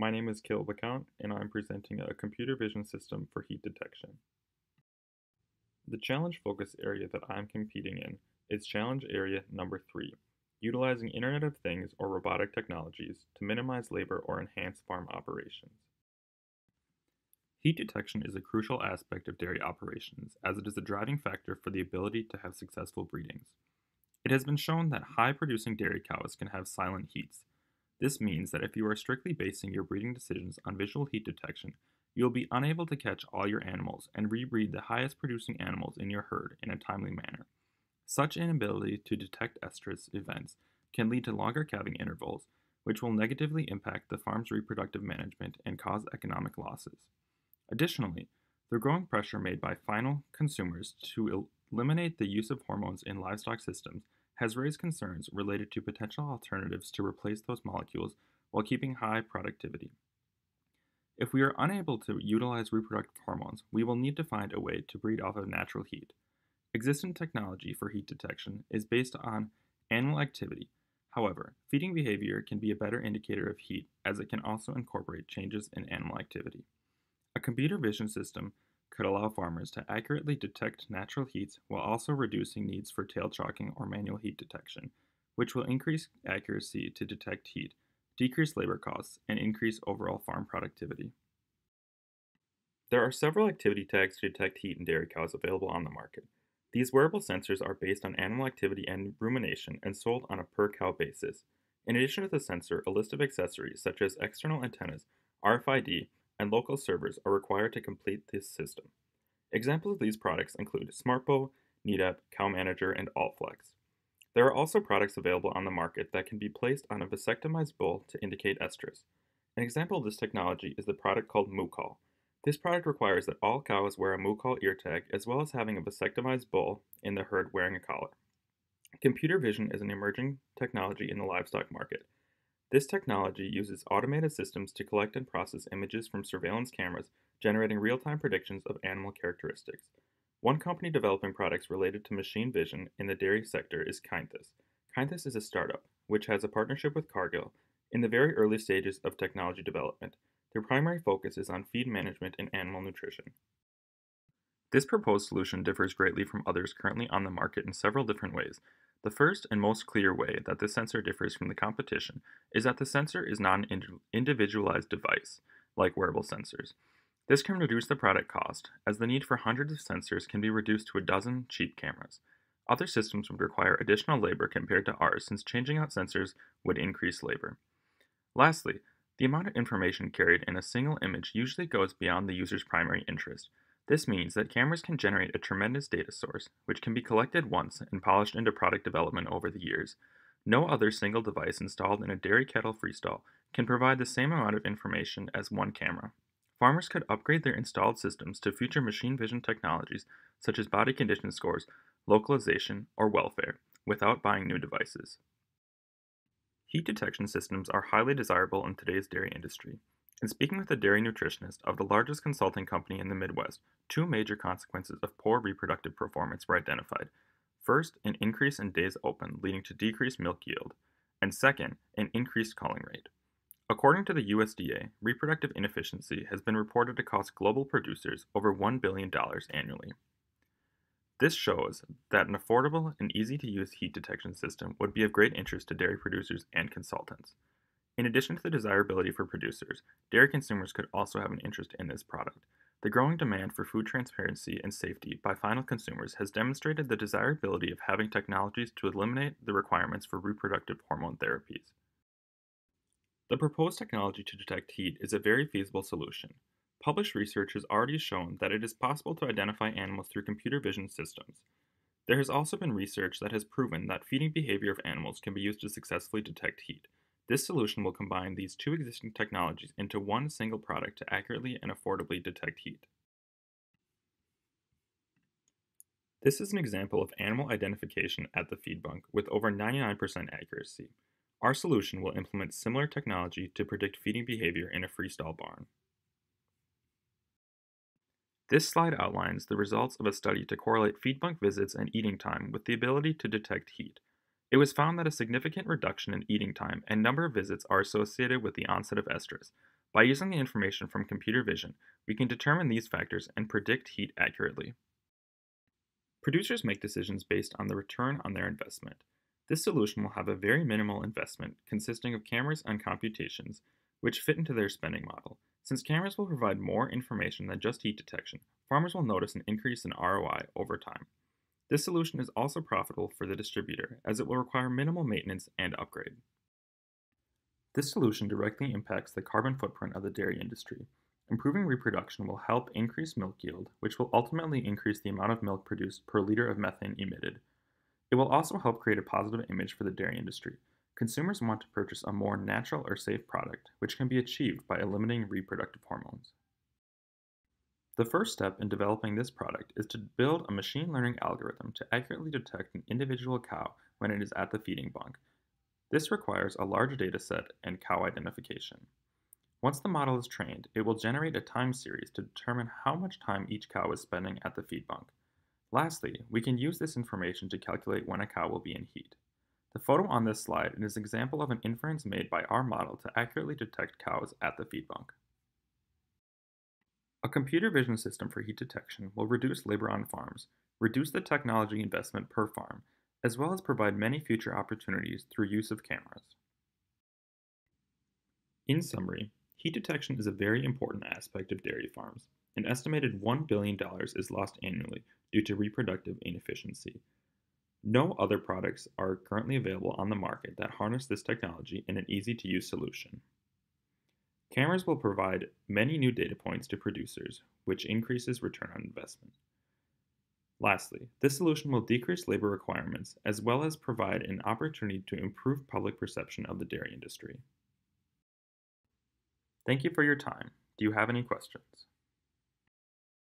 My name is Caleb LaCount, and I'm presenting a computer vision system for heat detection. The challenge focus area that I'm competing in is challenge area number 3, utilizing Internet of Things or robotic technologies to minimize labor or enhance farm operations. Heat detection is a crucial aspect of dairy operations, as it is a driving factor for the ability to have successful breedings. It has been shown that high-producing dairy cows can have silent heats. This means that if you are strictly basing your breeding decisions on visual heat detection, you will be unable to catch all your animals and rebreed the highest-producing animals in your herd in a timely manner. Such inability to detect estrus events can lead to longer calving intervals, which will negatively impact the farm's reproductive management and cause economic losses. Additionally, the growing pressure made by final consumers to eliminate the use of hormones in livestock systems has raised concerns related to potential alternatives to replace those molecules while keeping high productivity. If we are unable to utilize reproductive hormones, we will need to find a way to breed off of natural heat. Existing technology for heat detection is based on animal activity. However, feeding behavior can be a better indicator of heat, as it can also incorporate changes in animal activity. A computer vision system could allow farmers to accurately detect natural heats while also reducing needs for tail chalking or manual heat detection, which will increase accuracy to detect heat, decrease labor costs, and increase overall farm productivity. There are several activity tags to detect heat in dairy cows available on the market. These wearable sensors are based on animal activity and rumination and sold on a per-cow basis. In addition to the sensor, a list of accessories such as external antennas, RFID, and local servers are required to complete this system. Examples of these products include Smartbow, NeedUp, CowManager, and Allflex. There are also products available on the market that can be placed on a vasectomized bull to indicate estrus. An example of this technology is the product called MooCall. This product requires that all cows wear a MooCall ear tag, as well as having a vasectomized bull in the herd wearing a collar. Computer vision is an emerging technology in the livestock market. This technology uses automated systems to collect and process images from surveillance cameras, generating real-time predictions of animal characteristics. One company developing products related to machine vision in the dairy sector is Kynthus. Kynthus is a startup, which has a partnership with Cargill in the very early stages of technology development. Their primary focus is on feed management and animal nutrition. This proposed solution differs greatly from others currently on the market in several different ways. The first and most clear way that this sensor differs from the competition is that the sensor is not an individualized device, like wearable sensors. This can reduce the product cost, as the need for hundreds of sensors can be reduced to a dozen cheap cameras. Other systems would require additional labor compared to ours, since changing out sensors would increase labor. Lastly, the amount of information carried in a single image usually goes beyond the user's primary interest. This means that cameras can generate a tremendous data source, which can be collected once and polished into product development over the years. No other single device installed in a dairy cattle freestall can provide the same amount of information as one camera. Farmers could upgrade their installed systems to future machine vision technologies such as body condition scores, localization, or welfare, without buying new devices. Heat detection systems are highly desirable in today's dairy industry. In speaking with a dairy nutritionist of the largest consulting company in the Midwest, two major consequences of poor reproductive performance were identified. First, an increase in days open, leading to decreased milk yield, and second, an increased calling rate. According to the USDA, reproductive inefficiency has been reported to cost global producers over $1 billion annually. This shows that an affordable and easy-to-use heat detection system would be of great interest to dairy producers and consultants. In addition to the desirability for producers, dairy consumers could also have an interest in this product. The growing demand for food transparency and safety by final consumers has demonstrated the desirability of having technologies to eliminate the requirements for reproductive hormone therapies. The proposed technology to detect heat is a very feasible solution. Published research has already shown that it is possible to identify animals through computer vision systems. There has also been research that has proven that feeding behavior of animals can be used to successfully detect heat. This solution will combine these two existing technologies into one single product to accurately and affordably detect heat. This is an example of animal identification at the feed bunk with over 99% accuracy. Our solution will implement similar technology to predict feeding behavior in a freestall barn. This slide outlines the results of a study to correlate feed bunk visits and eating time with the ability to detect heat. It was found that a significant reduction in eating time and number of visits are associated with the onset of estrus, By using the information from computer vision, we can determine these factors and predict heat accurately. Producers make decisions based on the return on their investment. This solution will have a very minimal investment consisting of cameras and computations, which fit into their spending model. Since cameras will provide more information than just heat detection, farmers will notice an increase in ROI over time. This solution is also profitable for the distributor, as it will require minimal maintenance and upgrade. This solution directly impacts the carbon footprint of the dairy industry. Improving reproduction will help increase milk yield, which will ultimately increase the amount of milk produced per liter of methane emitted. It will also help create a positive image for the dairy industry. Consumers want to purchase a more natural or safe product, which can be achieved by eliminating reproductive hormones. The first step in developing this product is to build a machine learning algorithm to accurately detect an individual cow when it is at the feeding bunk. This requires a large data set and cow identification. Once the model is trained, it will generate a time series to determine how much time each cow is spending at the feed bunk. Lastly, we can use this information to calculate when a cow will be in heat. The photo on this slide is an example of an inference made by our model to accurately detect cows at the feed bunk. A computer vision system for heat detection will reduce labor on farms, reduce the technology investment per farm, as well as provide many future opportunities through use of cameras. In summary, heat detection is a very important aspect of dairy farms. An estimated $1 billion is lost annually due to reproductive inefficiency. No other products are currently available on the market that harness this technology in an easy-to-use solution. Cameras will provide many new data points to producers, which increases return on investment. Lastly, this solution will decrease labor requirements as well as provide an opportunity to improve public perception of the dairy industry. Thank you for your time. Do you have any questions?